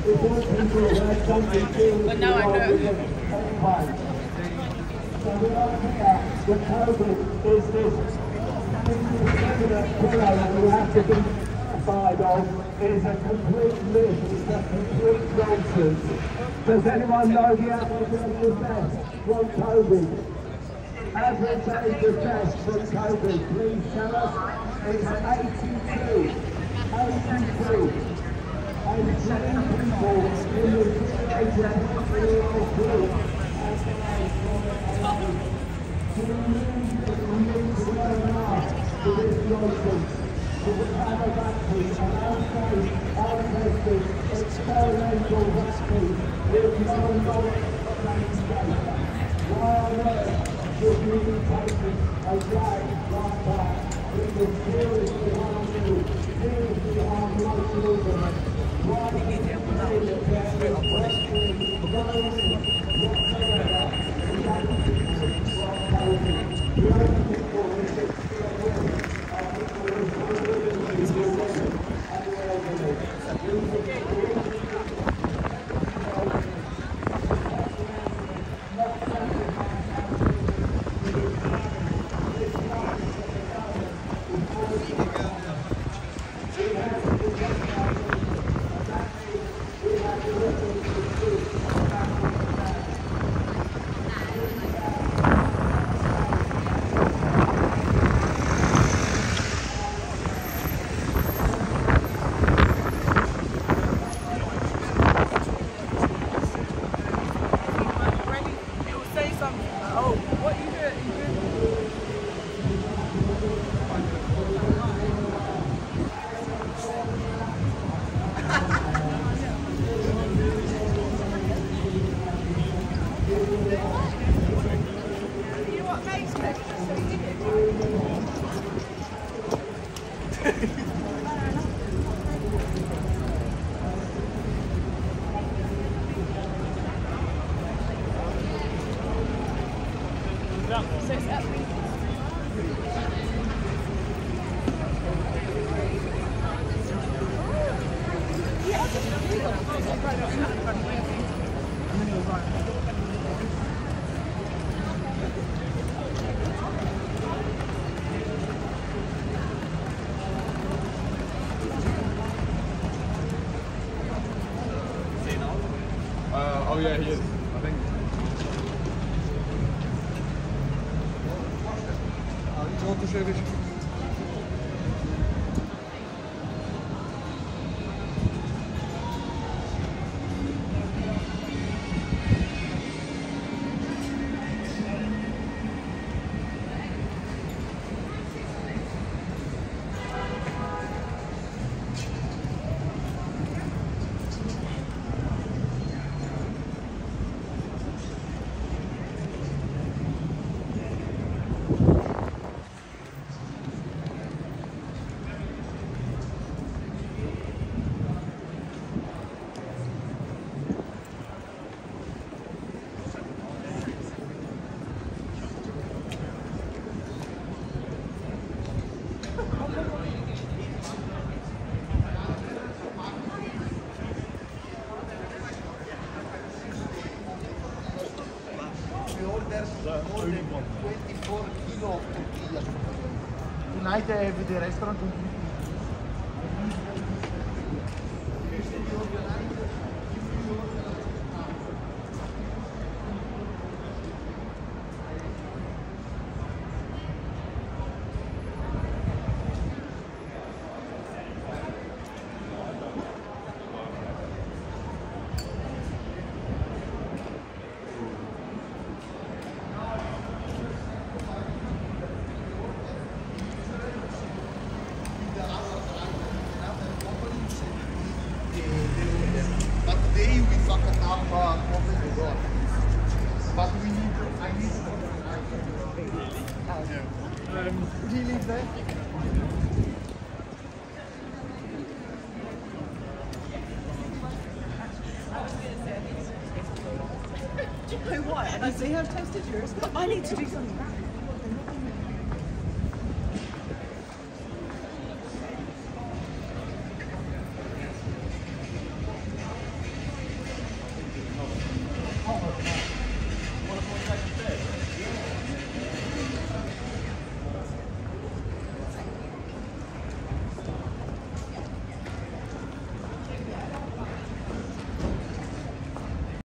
I But now I know. That we have to be side of is a complete myth, it's a complete nonsense. Does anyone know the average age of death from COVID? Average age of death from COVID, please tell us, is 82. 82. And many people in the age of 40-year-old group have been to this nonsense, to the vaccine, an untested, experimental vaccine with no knowledge of vaccine data. Why on earth should we be taking a ride like that? It would seriously harm you, seriously harm your children. Why do you say that there is no knowledge whatsoever in that situation? The only people who should oh yeah, he is. I think. Tonight I have the restaurant. You know what? I see how toasted yours. I need to do something.